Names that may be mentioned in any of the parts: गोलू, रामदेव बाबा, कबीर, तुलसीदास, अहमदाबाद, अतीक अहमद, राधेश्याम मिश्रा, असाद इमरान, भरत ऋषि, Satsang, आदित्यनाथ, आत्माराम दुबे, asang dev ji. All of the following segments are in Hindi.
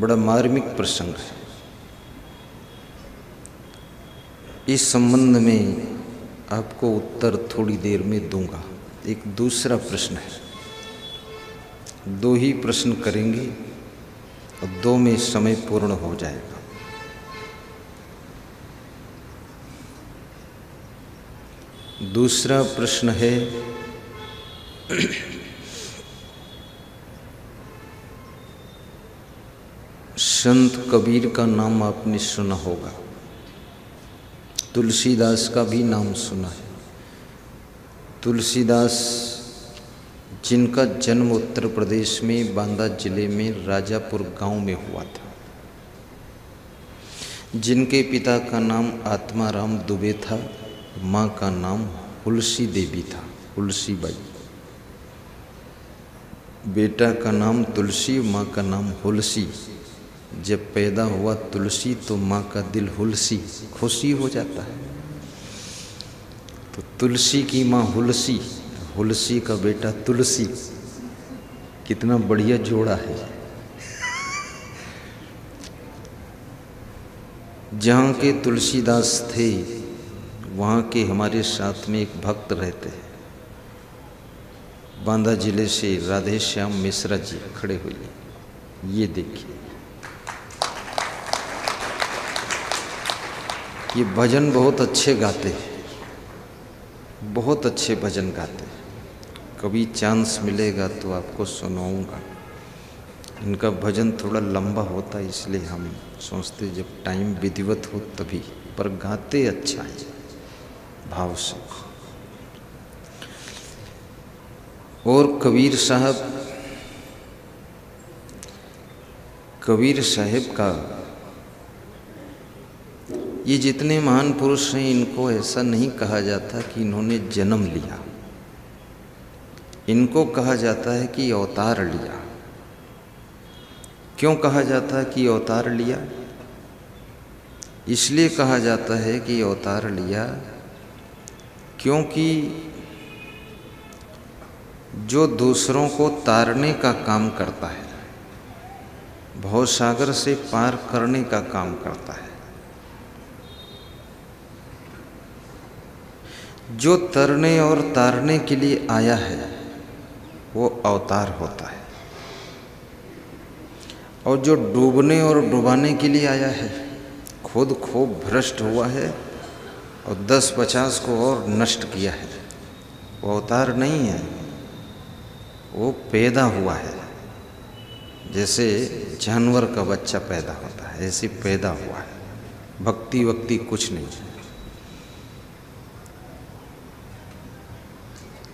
बड़ा मार्मिक प्रसंग है। इस संबंध में आपको उत्तर थोड़ी देर में दूंगा। एक दूसरा प्रश्न है, दो ही प्रश्न करेंगे और दो में समय पूर्ण हो जाएगा। दूसरा प्रश्न है, संत कबीर का नाम आपने सुना होगा, तुलसीदास का भी नाम सुना है। तुलसीदास जिनका जन्म उत्तर प्रदेश में बांदा जिले में राजापुर गांव में हुआ था, जिनके पिता का नाम आत्माराम दुबे था, माँ का नाम तुलसी देवी था, तुलसी बाई। बेटा का नाम तुलसी, माँ का नाम तुलसी। जब पैदा हुआ तुलसी तो माँ का दिल तुलसी खुशी हो जाता है, तो तुलसी की माँ तुलसी, तुलसी का बेटा तुलसी, कितना बढ़िया जोड़ा है। जहाँ के तुलसीदास थे वहाँ के हमारे साथ में एक भक्त रहते हैं, बांदा जिले से राधेश्याम मिश्रा जी खड़े हुए, ये देखिए, ये भजन बहुत अच्छे गाते हैं, बहुत अच्छे भजन गाते हैं। कभी चांस मिलेगा तो आपको सुनाऊंगा। इनका भजन थोड़ा लंबा होता है, इसलिए हम सोचते जब टाइम विधिवत हो तभी, पर गाते अच्छा है भाव से। और कबीर साहब का, ये जितने महान पुरुष हैं इनको ऐसा नहीं कहा जाता कि इन्होंने जन्म लिया, इनको कहा जाता है कि अवतार लिया। क्यों कहा जाता है कि अवतार लिया? इसलिए कहा जाता है कि अवतार लिया क्योंकि जो दूसरों को तारने का काम करता है, भवसागर से पार करने का काम करता है, जो तरने और तारने के लिए आया है वो अवतार होता है, और जो डूबने और डुबाने के लिए आया है, खुद खो भ्रष्ट हुआ है और 10-50 को और नष्ट किया है, वो अवतार नहीं है, वो पैदा हुआ है। जैसे जानवर का बच्चा पैदा होता है, ऐसे पैदा हुआ है, भक्ति वक्ति कुछ नहीं है।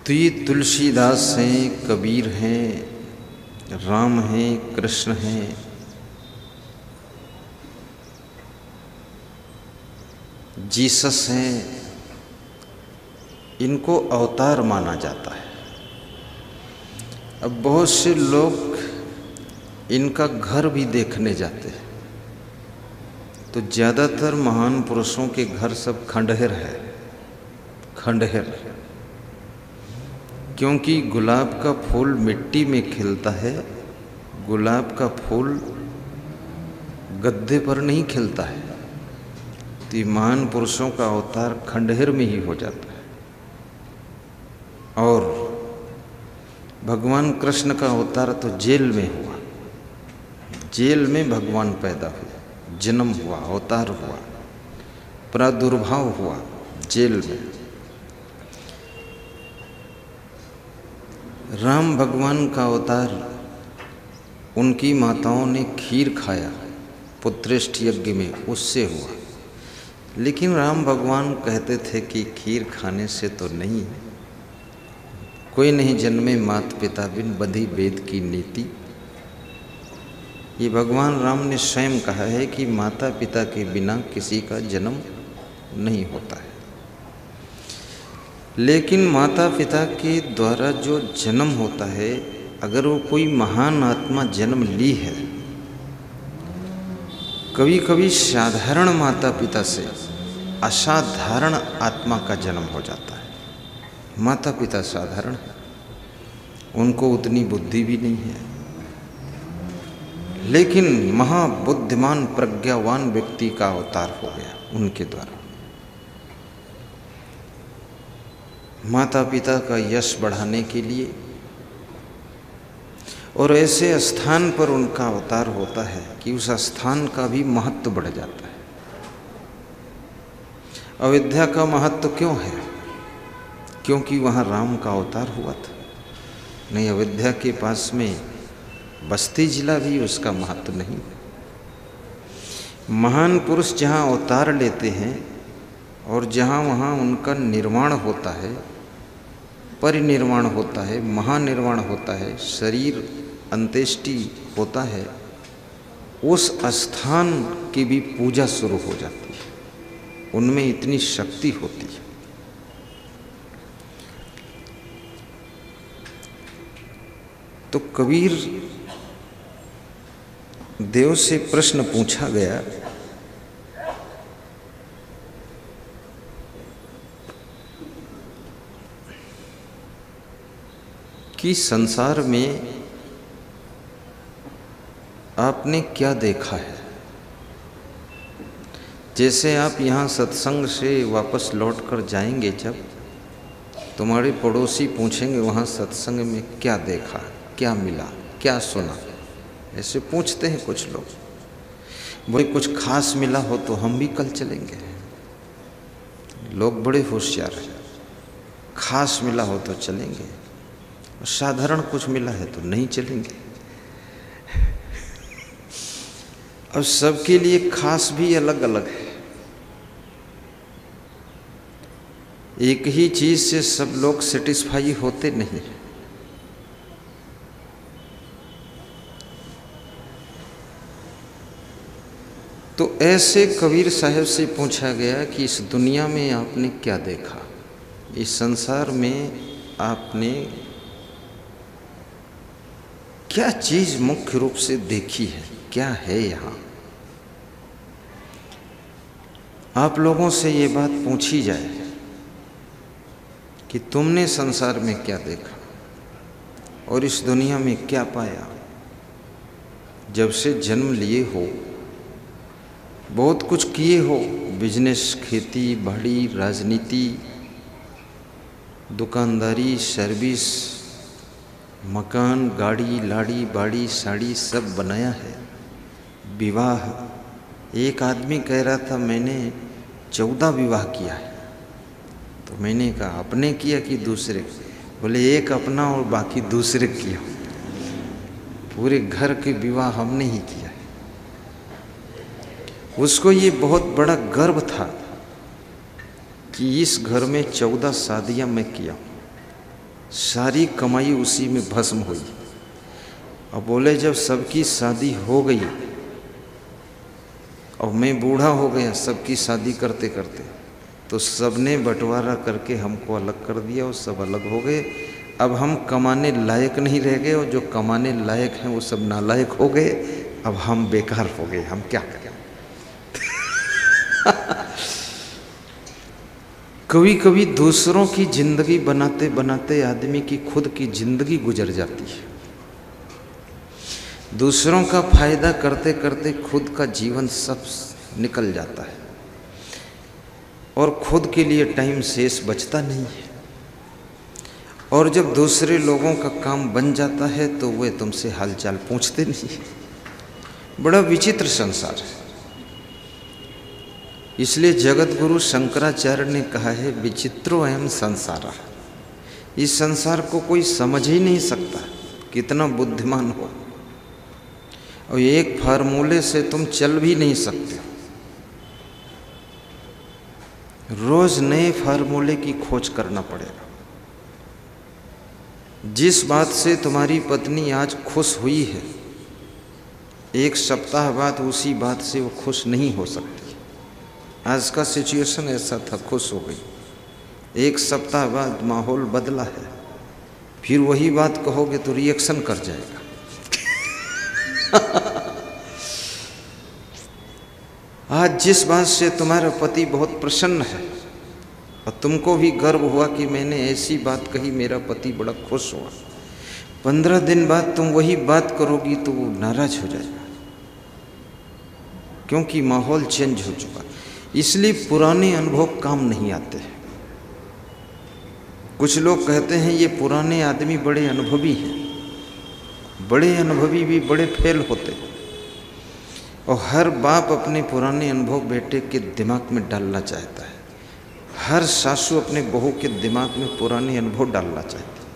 तो ये तुलसीदास हैं, कबीर हैं, राम हैं, कृष्ण हैं, जीसस हैं, इनको अवतार माना जाता है। अब बहुत से लोग इनका घर भी देखने जाते हैं, तो ज़्यादातर महान पुरुषों के घर सब खंडहर है, खंडहर, क्योंकि गुलाब का फूल मिट्टी में खिलता है, गुलाब का फूल गद्दे पर नहीं खिलता है। तो महान पुरुषों का अवतार खंडहर में ही हो जाता है। और भगवान कृष्ण का अवतार तो जेल में हुआ, जेल में भगवान पैदा हुए, जन्म हुआ, अवतार हुआ, प्रादुर्भाव हुआ जेल में। राम भगवान का अवतार, उनकी माताओं ने खीर खाया पुत्रेष्ट यज्ञ में, उससे हुआ। लेकिन राम भगवान कहते थे कि खीर खाने से तो नहीं, कोई नहीं जन्मे मात पिता बिन, बंधी वेद की नीति। ये भगवान राम ने स्वयं कहा है कि माता पिता के बिना किसी का जन्म नहीं होता है। लेकिन माता पिता के द्वारा जो जन्म होता है, अगर वो कोई महान आत्मा जन्म ली है, कभी कभी साधारण माता पिता से असाधारण आत्मा का जन्म हो जाता है। माता पिता साधारण है, उनको उतनी बुद्धि भी नहीं है, लेकिन महाबुद्धिमान प्रज्ञावान व्यक्ति का अवतार हो गया उनके द्वारा। माता पिता का यश बढ़ाने के लिए और ऐसे स्थान पर उनका अवतार होता है कि उस स्थान का भी महत्व बढ़ जाता है। अयोध्या का महत्व क्यों है? क्योंकि वहाँ राम का अवतार हुआ था, नहीं अयोध्या के पास में बस्ती जिला भी उसका महत्व नहीं है। महान पुरुष जहाँ अवतार लेते हैं और जहाँ वहाँ उनका निर्माण होता है, परिनिर्वाण होता है, महानिर्वाण होता है, शरीर अंत्येष्टि होता है, उस स्थान की भी पूजा शुरू हो जाती है। उनमें इतनी शक्ति होती है। तो कबीर देव से प्रश्न पूछा गया, कि संसार में आपने क्या देखा है? जैसे आप यहाँ सत्संग से वापस लौट कर जाएंगे, जब तुम्हारे पड़ोसी पूछेंगे वहाँ सत्संग में क्या देखा, क्या मिला, क्या सुना, ऐसे पूछते हैं कुछ लोग। बोले कुछ खास मिला हो तो हम भी कल चलेंगे। लोग बड़े होशियार हैं, खास मिला हो तो चलेंगे, साधारण कुछ मिला है तो नहीं चलेंगे। अब सबके लिए खास भी अलग अलग है, एक ही चीज से सब लोग सेटिस्फाई होते नहीं। तो ऐसे कबीर साहब से पूछा गया कि इस दुनिया में आपने क्या देखा, इस संसार में आपने क्या चीज मुख्य रूप से देखी है, क्या है यहाँ? आप लोगों से ये बात पूछी जाए कि तुमने संसार में क्या देखा और इस दुनिया में क्या पाया। जब से जन्म लिए हो, बहुत कुछ किए हो, बिजनेस, खेती बाड़ी, राजनीति, दुकानदारी, सर्विस, मकान, गाड़ी, लाड़ी, बाड़ी, साड़ी सब बनाया है। विवाह, एक आदमी कह रहा था मैंने 14 विवाह किया है, तो मैंने कहा अपने किया कि दूसरे? बोले एक अपना और बाकी दूसरे किया, पूरे घर के विवाह हमने ही किया है। उसको ये बहुत बड़ा गर्व था कि इस घर में 14 शादियाँ मैं किया हूँ, सारी कमाई उसी में भस्म हुई। अब बोले जब सबकी शादी हो गई और मैं बूढ़ा हो गया सबकी शादी करते करते, तो सबने बंटवारा करके हमको अलग कर दिया और सब अलग हो गए। अब हम कमाने लायक नहीं रह गए और जो कमाने लायक हैं वो सब नालायक हो गए। अब हम बेकार हो गए, हम क्या करें? कभी कभी दूसरों की जिंदगी बनाते बनाते आदमी की खुद की जिंदगी गुजर जाती है। दूसरों का फायदा करते करते खुद का जीवन सब निकल जाता है और खुद के लिए टाइम शेष बचता नहीं है। और जब दूसरे लोगों का काम बन जाता है तो वे तुमसे हालचाल पूछते नहीं है। बड़ा विचित्र संसार है। इसलिए जगत गुरु शंकराचार्य ने कहा है विचित्रो एवं संसारा। इस संसार को कोई समझ ही नहीं सकता कितना बुद्धिमान हो, और एक फार्मूले से तुम चल भी नहीं सकते हो। रोज नए फार्मूले की खोज करना पड़ेगा। जिस बात से तुम्हारी पत्नी आज खुश हुई है, एक सप्ताह बाद उसी बात से वो खुश नहीं हो सकती। आज का सिचुएशन ऐसा था, खुश हो गई, एक सप्ताह बाद माहौल बदला है, फिर वही बात कहोगे तो रिएक्शन कर जाएगा। आज जिस बात से तुम्हारा पति बहुत प्रसन्न है और तुमको भी गर्व हुआ कि मैंने ऐसी बात कही, मेरा पति बड़ा खुश हुआ, 15 दिन बाद तुम वही बात करोगी तो वो नाराज हो जाएगा। क्योंकि माहौल चेंज हो चुका, इसलिए पुराने अनुभव काम नहीं आते हैं। कुछ लोग कहते हैं ये पुराने आदमी बड़े अनुभवी हैं, बड़े अनुभवी भी बड़े फेल होते हैं। और हर बाप अपने पुराने अनुभव बेटे के दिमाग में डालना चाहता है, हर सासू अपने बहू के दिमाग में पुराने अनुभव डालना चाहती है।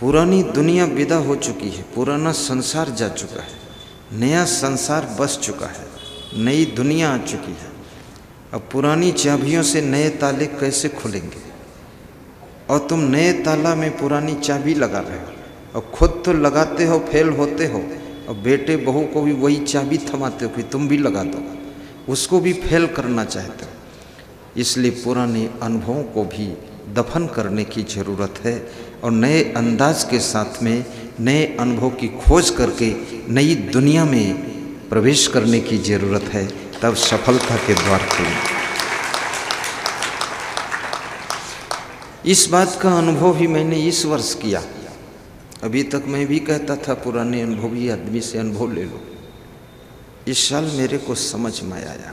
पुरानी दुनिया विदा हो चुकी है, पुराना संसार जा चुका है, नया संसार बस चुका है, नई दुनिया आ चुकी है। अब पुरानी चाबियों से नए ताले कैसे खुलेंगे? और तुम नए ताला में पुरानी चाबी लगा रहे हो, और खुद तो लगाते हो, फेल होते हो, और बेटे बहू को भी वही चाबी थमाते हो कि तुम भी लगा दो, उसको भी फेल करना चाहते हो। इसलिए पुराने अनुभवों को भी दफन करने की ज़रूरत है और नए अंदाज के साथ में नए अनुभव की खोज करके नई दुनिया में प्रवेश करने की ज़रूरत है, तब सफलता के द्वार खुलेंगे। इस बात का अनुभव भी मैंने इस वर्ष किया। अभी तक मैं भी कहता था पुराने अनुभवी आदमी से अनुभव ले लो, इस साल मेरे को समझ में आया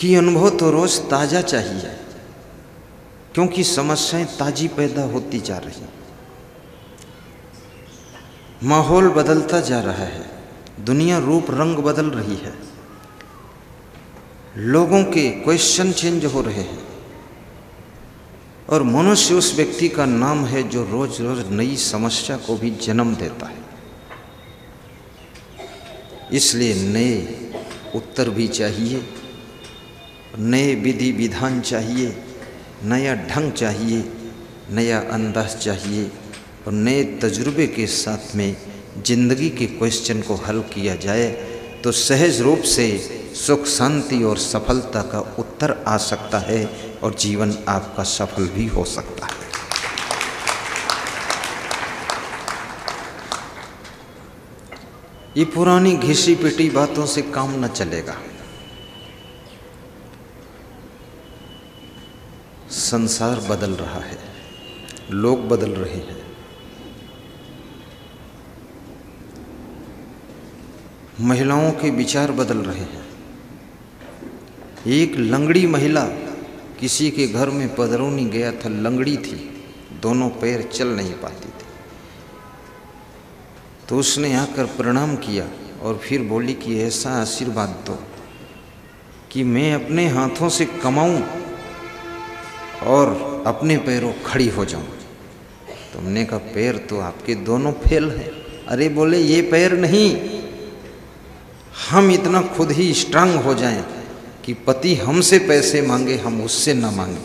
कि अनुभव तो रोज़ ताज़ा चाहिए, क्योंकि समस्याएं ताज़ी पैदा होती जा रही, माहौल बदलता जा रहा है, दुनिया रूप रंग बदल रही है, लोगों के क्वेश्चन चेंज हो रहे हैं। और मनुष्य उस व्यक्ति का नाम है जो रोज रोज नई समस्या को भी जन्म देता है। इसलिए नए उत्तर भी चाहिए, नए विधि विधान चाहिए, नया ढंग चाहिए, नया अंदाज चाहिए, और नए तजुर्बे के साथ में जिंदगी के क्वेश्चन को हल किया जाए तो सहज रूप से सुख शांति और सफलता का उत्तर आ सकता है और जीवन आपका सफल भी हो सकता है। ये पुरानी घिसी पिटी बातों से काम न चलेगा। संसार बदल रहा है, लोग बदल रहे हैं, महिलाओं के विचार बदल रहे हैं। एक लंगड़ी महिला किसी के घर में पदरौनी गया था, लंगड़ी थी, दोनों पैर चल नहीं पाती थी, तो उसने आकर प्रणाम किया और फिर बोली कि ऐसा आशीर्वाद दो कि मैं अपने हाथों से कमाऊं और अपने पैरों खड़ी हो जाऊं। तुमने कहा पैर तो आपके दोनों फेल हैं। अरे बोले ये पैर नहीं, हम इतना खुद ही स्ट्रांग हो जाएं कि पति हमसे पैसे मांगे, हम उससे ना मांगे।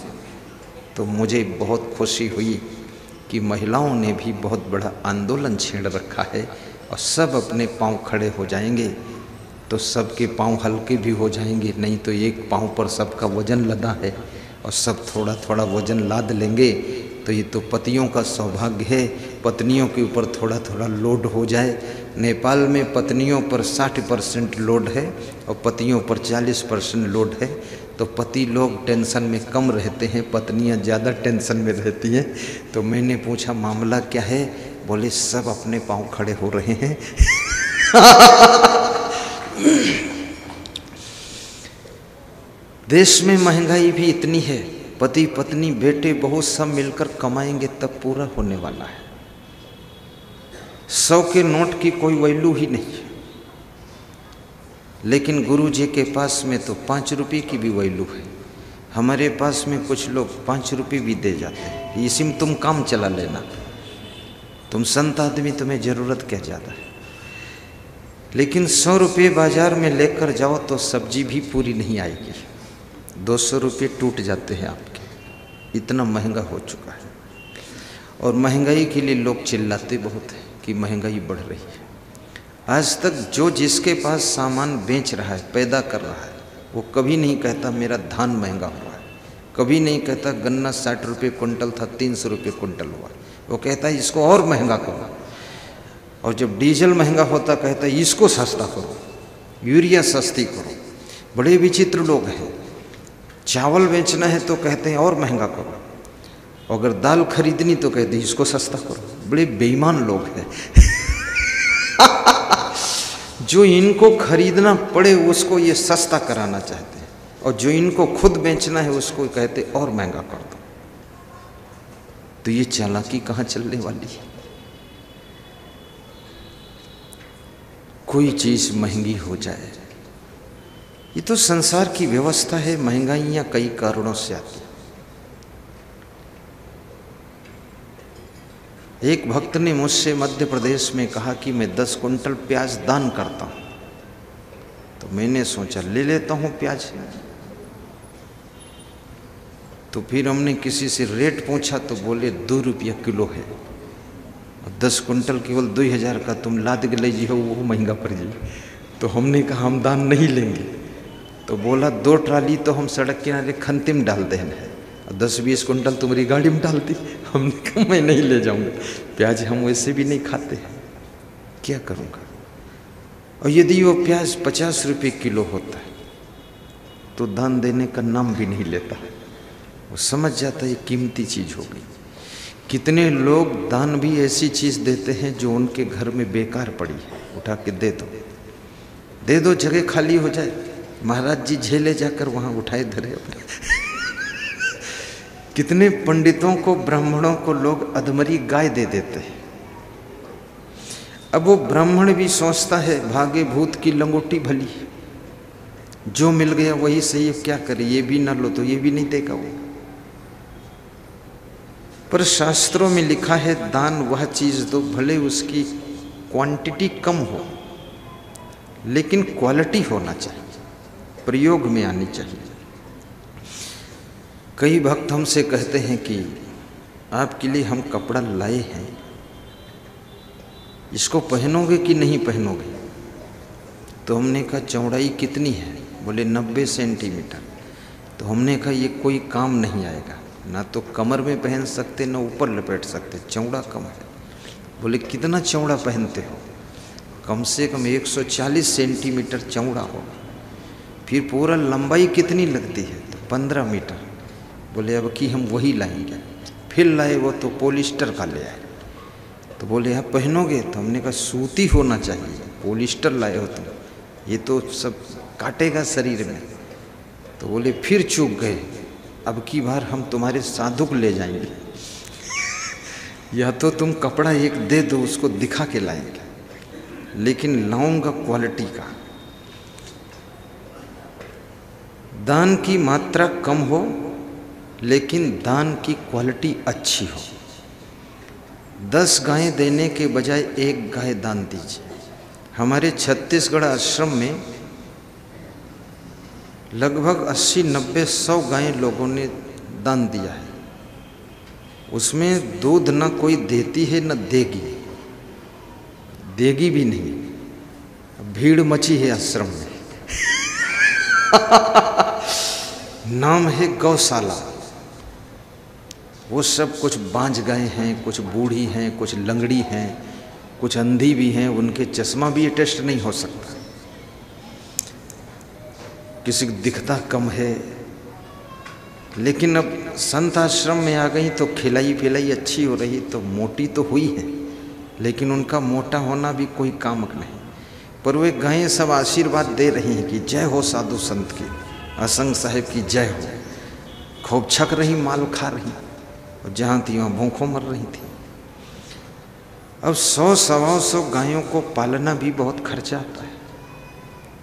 तो मुझे बहुत खुशी हुई कि महिलाओं ने भी बहुत बड़ा आंदोलन छेड़ रखा है और सब अपने पाँव खड़े हो जाएंगे तो सबके पाँव हल्के भी हो जाएंगे, नहीं तो एक पाँव पर सबका वजन लदा है और सब थोड़ा थोड़ा वजन लाद लेंगे। तो ये तो पतियों का सौभाग्य है, पत्नियों के ऊपर थोड़ा थोड़ा लोड हो जाए। नेपाल में पत्नियों पर 60% लोड है और पतियों पर 40% लोड है। तो पति लोग टेंशन में कम रहते हैं, पत्नियां ज़्यादा टेंशन में रहती हैं। तो मैंने पूछा मामला क्या है? बोले सब अपने पाँव खड़े हो रहे हैं। देश में महंगाई भी इतनी है, पति पत्नी बेटे बहू सब मिलकर कमाएंगे तब पूरा होने वाला है। 100 के नोट की कोई वैल्यू ही नहीं है, लेकिन गुरुजी के पास में तो 5 रुपये की भी वैल्यू है। हमारे पास में कुछ लोग 5 रुपये भी दे जाते हैं, इसी में तुम काम चला लेना, तुम संत आदमी, तुम्हें ज़रूरत क्या ज़्यादा है। लेकिन 100 रुपये बाज़ार में लेकर जाओ तो सब्जी भी पूरी नहीं आएगी, 200 रुपये टूट जाते हैं आपके। इतना महंगा हो चुका है और महंगाई के लिए लोग चिल्लाते बहुत हैं कि महंगाई बढ़ रही है। आज तक जो जिसके पास सामान बेच रहा है, पैदा कर रहा है, वो कभी नहीं कहता मेरा धान महंगा हुआ है, कभी नहीं कहता गन्ना 60 रुपये कुंटल था 300 रुपये कुंटल हुआ। वो कहता है इसको और महंगा करो। और जब डीजल महंगा होता कहता है इसको सस्ता करो, यूरिया सस्ती करो। बड़े विचित्र लोग हैं। चावल बेचना है तो कहते हैं और महंगा करो, अगर दाल खरीदनी तो कहते हैं इसको सस्ता करो। बड़े बेईमान लोग हैं। जो इनको खरीदना पड़े उसको ये सस्ता कराना चाहते हैं, और जो इनको खुद बेचना है उसको कहते और महंगा कर दो। तो ये चालाकी कहाँ चलने वाली है? कोई चीज़ महंगी हो जाए, ये तो संसार की व्यवस्था है। महंगाइयाँ कई कारणों से आती हैं। एक भक्त ने मुझसे मध्य प्रदेश में कहा कि मैं 10 कुंटल प्याज दान करता हूँ। तो मैंने सोचा ले लेता हूँ प्याज। तो फिर हमने किसी से रेट पूछा तो बोले 2 रुपया किलो है, और 10 कुंटल केवल 2000 का तुम लाद के ले जी हो, वो महंगा पड़ जाए। तो हमने कहा हम दान नहीं लेंगे। तो बोला 2 ट्राली तो हम सड़क किनारे खनते में डाल देना है, 10-20 कुंटल तुम्हारी गाड़ी में डाल दी। हमने कहा मैं नहीं ले जाऊंगा प्याज, हम वैसे भी नहीं खाते हैं, क्या करूँगा। और यदि वो प्याज 50 रुपये किलो होता है तो दान देने का नाम भी नहीं लेता है, वो समझ जाता है ये कीमती चीज़ हो गई। कितने लोग दान भी ऐसी चीज़ देते हैं जो उनके घर में बेकार पड़ी है, उठा के दे दो, दे दो, जगह खाली हो जाए। महाराज जी झेले जाकर वहाँ उठाए धरे अपने। कितने पंडितों को, ब्राह्मणों को लोग अधमरी गाय दे देते हैं। अब वो ब्राह्मण भी सोचता है भागे भूत की लंगोटी भली, जो मिल गया वही सही है, क्या करे, ये भी ना लो तो ये भी नहीं देगा वो। पर शास्त्रों में लिखा है दान वह चीज़ दो भले उसकी क्वांटिटी कम हो, लेकिन क्वालिटी होना चाहिए, प्रयोग में आनी चाहिए। कई भक्त हमसे कहते हैं कि आपके लिए हम कपड़ा लाए हैं, इसको पहनोगे कि नहीं पहनोगे? तो हमने कहा चौड़ाई कितनी है? बोले 90 सेंटीमीटर। तो हमने कहा ये कोई काम नहीं आएगा, ना तो कमर में पहन सकते ना ऊपर लपेट सकते, चौड़ा कम है। बोले कितना चौड़ा पहनते हो? कम से कम 140 सेंटीमीटर चौड़ा होगा। फिर पूरा लंबाई कितनी लगती है? तो 15 मीटर। बोले अब कि हम वही लाएंगे। फिर लाए वो तो पॉलिस्टर का ले आए। तो बोले आप पहनोगे? तो हमने कहा सूती होना चाहिए, पॉलिस्टर लाए हो तुम, ये तो सब काटेगा शरीर में। तो बोले फिर चूक गए, अब की बार हम तुम्हारे साधुक ले जाएंगे। या तो तुम कपड़ा एक दे दो, उसको दिखा के लाएंगे, लेकिन लाऊंगा क्वालिटी का। दान की मात्रा कम हो लेकिन दान की क्वालिटी अच्छी हो। 10 गायें देने के बजाय 1 गाय दान दीजिए। हमारे छत्तीसगढ़ आश्रम में लगभग 80-90-100 गायें लोगों ने दान दिया है। उसमें दूध ना कोई देती है ना देगी, देगी भी नहीं। भीड़ मची है आश्रम में। नाम है गौशाला। वो सब कुछ बांझ गए हैं, कुछ बूढ़ी हैं, कुछ लंगड़ी हैं, कुछ अंधी भी हैं, उनके चश्मा भी अटेस्ट नहीं हो सकता, किसी को दिखता कम है। लेकिन अब संत आश्रम में आ गई तो खिलाई पिलाई अच्छी हो रही, तो मोटी तो हुई है, लेकिन उनका मोटा होना भी कोई कामक नहीं। पर वे गायें सब आशीर्वाद दे रही हैं कि जय हो साधु संत की, असंग साहेब की जय हो। खूब छक रही, माल खा रही, और जहाँ थी वहाँ भूखों मर रही थी। अब 100-125 गायों को पालना भी बहुत खर्चा आता है,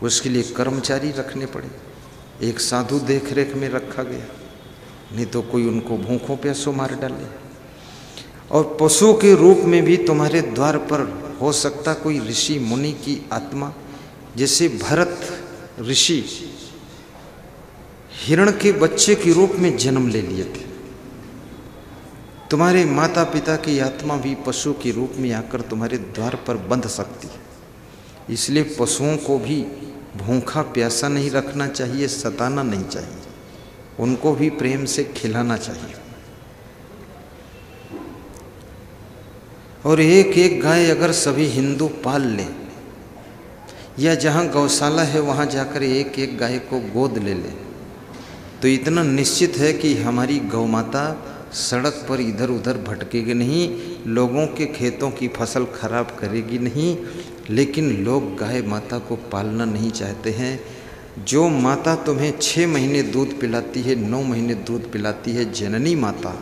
उसके लिए कर्मचारी रखने पड़े, एक साधु देख रेख में रखा गया, नहीं तो कोई उनको भूखों प्यासों मार डाले। और पशु के रूप में भी तुम्हारे द्वार पर हो सकता कोई ऋषि मुनि की आत्मा, जैसे भरत ऋषि हिरण के बच्चे के रूप में जन्म ले लिए थे। तुम्हारे माता पिता की आत्मा भी पशु के रूप में आकर तुम्हारे द्वार पर बंध सकती है। इसलिए पशुओं को भी भूखा प्यासा नहीं रखना चाहिए, सताना नहीं चाहिए, उनको भी प्रेम से खिलाना चाहिए। और 1-1 गाय अगर सभी हिंदू पाल लें, या जहाँ गौशाला है वहाँ जाकर 1-1 गाय को गोद ले लें, तो इतना निश्चित है कि हमारी गौमाता सड़क पर इधर उधर भटकेगी नहीं, लोगों के खेतों की फसल खराब करेगी नहीं, लेकिन लोग गाय माता को पालना नहीं चाहते हैं। जो माता तुम्हें 6 महीने दूध पिलाती है, 9 महीने दूध पिलाती है, जननी माता,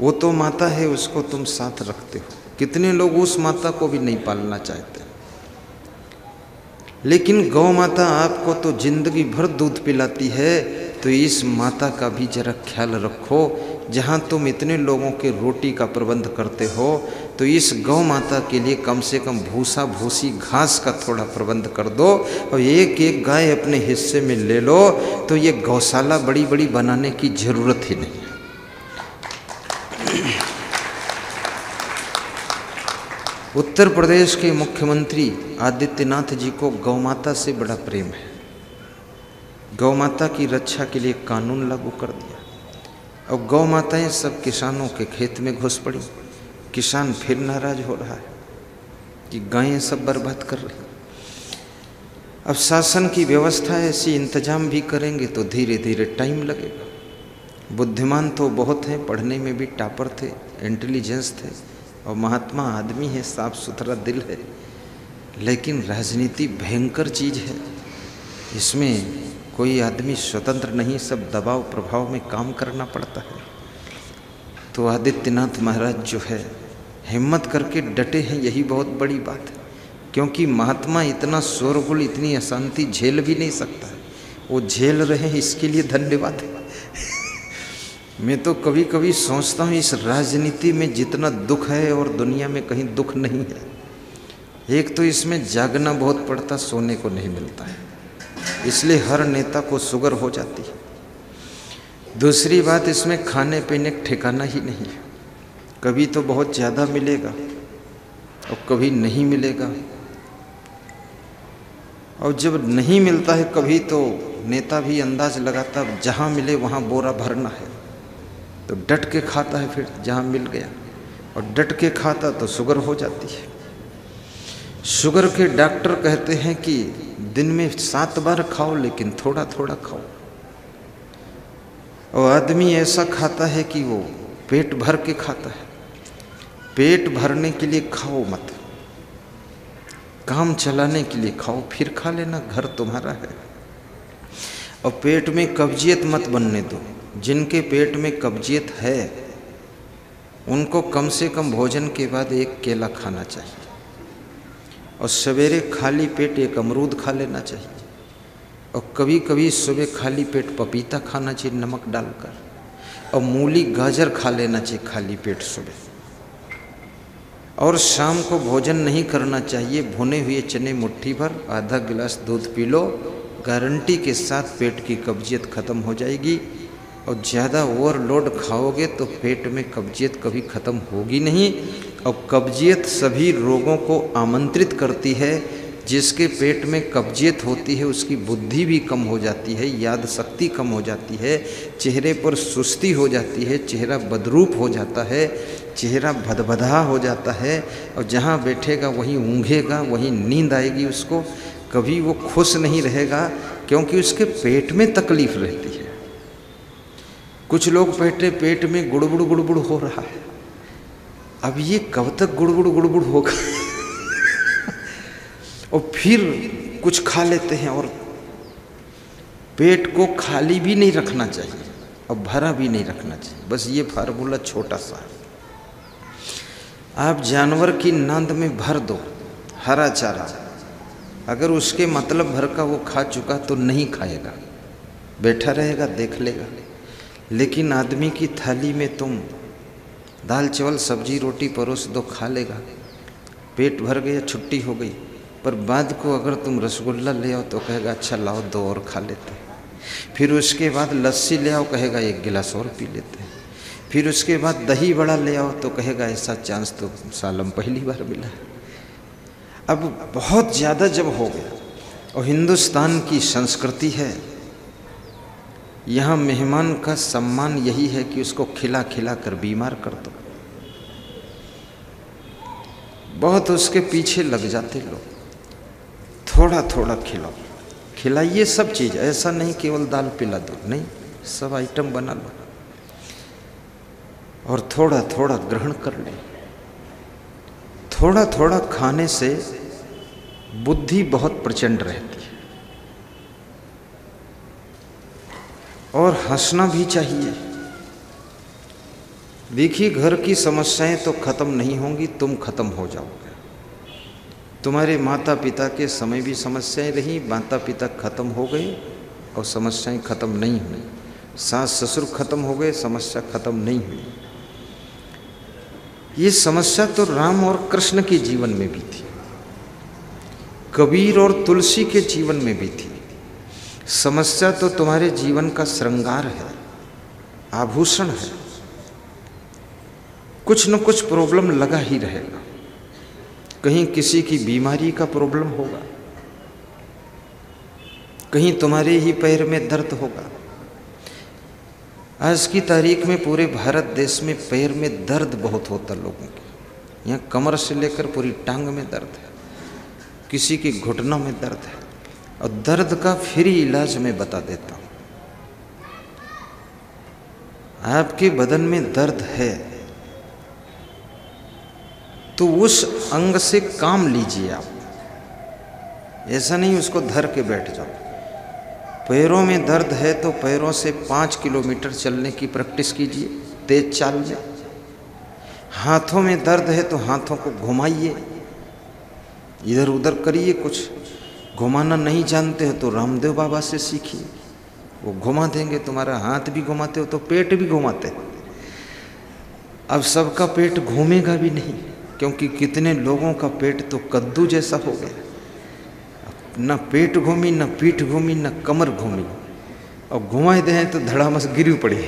वो तो माता है, उसको तुम साथ रखते हो। कितने लोग उस माता को भी नहीं पालना चाहते, लेकिन गौ माता आपको तो जिंदगी भर दूध पिलाती है, तो इस माता का भी जरा ख्याल रखो। जहाँ तुम इतने लोगों के रोटी का प्रबंध करते हो, तो इस गौ माता के लिए कम से कम भूसा भूसी घास का थोड़ा प्रबंध कर दो, और एक एक गाय अपने हिस्से में ले लो, तो ये गौशाला बड़ी बड़ी बनाने की ज़रूरत ही नहीं। उत्तर प्रदेश के मुख्यमंत्री आदित्यनाथ जी को गौ माता से बड़ा प्रेम है। गौ माता की रक्षा के लिए कानून लागू कर दिया। अब गौ माताएँ सब किसानों के खेत में घुस पड़ी। किसान फिर नाराज हो रहा है कि गायें सब बर्बाद कर रही। अब शासन की व्यवस्था ऐसी इंतजाम भी करेंगे तो धीरे धीरे टाइम लगेगा। बुद्धिमान तो बहुत हैं, पढ़ने में भी टॉपर थे, इंटेलिजेंस थे, और महात्मा आदमी है, साफ सुथरा दिल है, लेकिन राजनीति भयंकर चीज़ है। इसमें कोई आदमी स्वतंत्र नहीं, सब दबाव प्रभाव में काम करना पड़ता है। तो आदित्यनाथ महाराज जो है हिम्मत करके डटे हैं, यही बहुत बड़ी बात है। क्योंकि महात्मा इतना शोरगुल, इतनी अशांति झेल भी नहीं सकता है। वो झेल रहे हैं, इसके लिए धन्यवाद है। मैं तो कभी कभी सोचता हूँ इस राजनीति में जितना दुख है और दुनिया में कहीं दुख नहीं है। एक तो इसमें जागना बहुत पड़ता, सोने को नहीं मिलता है, इसलिए हर नेता को शुगर हो जाती है। दूसरी बात, इसमें खाने पीने का ठिकाना ही नहीं है। कभी तो बहुत ज़्यादा मिलेगा और कभी नहीं मिलेगा, और जब नहीं मिलता है कभी तो नेता भी अंदाज लगाता है जहाँ मिले वहाँ बोरा भरना है, तो डट के खाता है फिर जहाँ मिल गया, और डट के खाता तो शुगर हो जाती है। शुगर के डॉक्टर कहते हैं कि दिन में 7 बार खाओ, लेकिन थोड़ा थोड़ा खाओ। और आदमी ऐसा खाता है कि वो पेट भर के खाता है। पेट भरने के लिए खाओ मत, काम चलाने के लिए खाओ, फिर खा लेना, घर तुम्हारा है। और पेट में कब्जियत मत बनने दो। जिनके पेट में कब्जियत है उनको कम से कम भोजन के बाद 1 केला खाना चाहिए, और सवेरे खाली पेट 1 अमरूद खा लेना चाहिए, और कभी कभी सुबह खाली पेट पपीता खाना चाहिए नमक डालकर, और मूली गाजर खा लेना चाहिए खाली पेट सुबह। और शाम को भोजन नहीं करना चाहिए, भुने हुए चने मुट्ठी भर, आधा गिलास दूध पी लो, गारंटी के साथ पेट की कब्जियत ख़त्म हो जाएगी। और ज़्यादा ओवरलोड खाओगे तो पेट में कब्जियत कभी ख़त्म होगी नहीं। और कब्जियत सभी रोगों को आमंत्रित करती है। जिसके पेट में कब्जियत होती है उसकी बुद्धि भी कम हो जाती है, याद शक्ति कम हो जाती है, चेहरे पर सुस्ती हो जाती है, चेहरा बदरूप हो जाता है, चेहरा भदभदा हो जाता है, और जहाँ बैठेगा वहीं ऊँघेगा, वहीं नींद आएगी उसको, कभी वो खुश नहीं रहेगा, क्योंकि उसके पेट में तकलीफ रहती है। कुछ लोग बैठे पेट में गुड़बुड़ गुड़बुड़ हो रहा है। अब ये कब तक गुड़बुड़ गुड़बुड़ होगा? और फिर कुछ खा लेते हैं, और पेट को खाली भी नहीं रखना चाहिए और भरा भी नहीं रखना चाहिए। बस ये फार्मूला छोटा सा। आप जानवर की नांद में भर दो हरा चारा, अगर उसके मतलब भर का वो खा चुका तो नहीं खाएगा, बैठा रहेगा, देख लेगा। लेकिन आदमी की थाली में तुम दाल चावल सब्जी रोटी परोस दो, खा लेगा, पेट भर गया, छुट्टी हो गई। पर बाद को अगर तुम रसगुल्ला ले आओ तो कहेगा अच्छा लाओ 2 और खा लेते हैं। फिर उसके बाद लस्सी ले आओ, कहेगा 1 गिलास और पी लेते हैं। फिर उसके बाद दही बड़ा ले आओ तो कहेगा ऐसा चांस तो सालम पहली बार मिला। अब बहुत ज़्यादा जब हो गया, और हिंदुस्तान की संस्कृति है, यहाँ मेहमान का सम्मान यही है कि उसको खिला खिला कर बीमार कर दो। बहुत उसके पीछे लग जाते लोग। थोड़ा थोड़ा खिलाओ, खिलाइए सब चीज़, ऐसा नहीं केवल दाल पिला दो, नहीं, सब आइटम बना लो और थोड़ा थोड़ा ग्रहण कर लो। थोड़ा थोड़ा खाने से बुद्धि बहुत प्रचंड रहती है और हंसना भी चाहिए। देखिए, घर की समस्याएं तो खत्म नहीं होंगी, तुम खत्म हो जाओगे। तुम्हारे माता पिता के समय भी समस्याएं रहीं, माता पिता खत्म हो गए और समस्याएं खत्म नहीं हुई। सास ससुर खत्म हो गए, समस्या खत्म नहीं हुई। ये समस्या तो राम और कृष्ण के जीवन में भी थी, कबीर और तुलसी के जीवन में भी थी। समस्या तो तुम्हारे जीवन का श्रृंगार है, आभूषण है। कुछ न कुछ प्रॉब्लम लगा ही रहेगा, कहीं किसी की बीमारी का प्रॉब्लम होगा, कहीं तुम्हारे ही पैर में दर्द होगा। आज की तारीख में पूरे भारत देश में पैर में दर्द बहुत होता लोगों के, यहाँ कमर से लेकर पूरी टांग में दर्द है, किसी के घुटनों में दर्द है। और दर्द का फ्री इलाज मैं बता देता हूँ, आपके बदन में दर्द है तो उस अंग से काम लीजिए आप, ऐसा नहीं उसको धर के बैठ जाओ। पैरों में दर्द है तो पैरों से 5 किलोमीटर चलने की प्रैक्टिस कीजिए, तेज चाल जाए। हाथों में दर्द है तो हाथों को घुमाइए, इधर उधर करिए कुछ। घुमाना नहीं जानते हो तो रामदेव बाबा से सीखिए, वो घुमा देंगे। तुम्हारा हाथ भी घुमाते हो तो पेट भी घुमाते हैं। अब सबका पेट घूमेगा भी नहीं, क्योंकि कितने लोगों का पेट तो कद्दू जैसा हो गया, ना पेट घूमी, ना पीठ घूमी, ना कमर घूमी, और घुमाए दें तो धड़ामस गिरी पड़ी।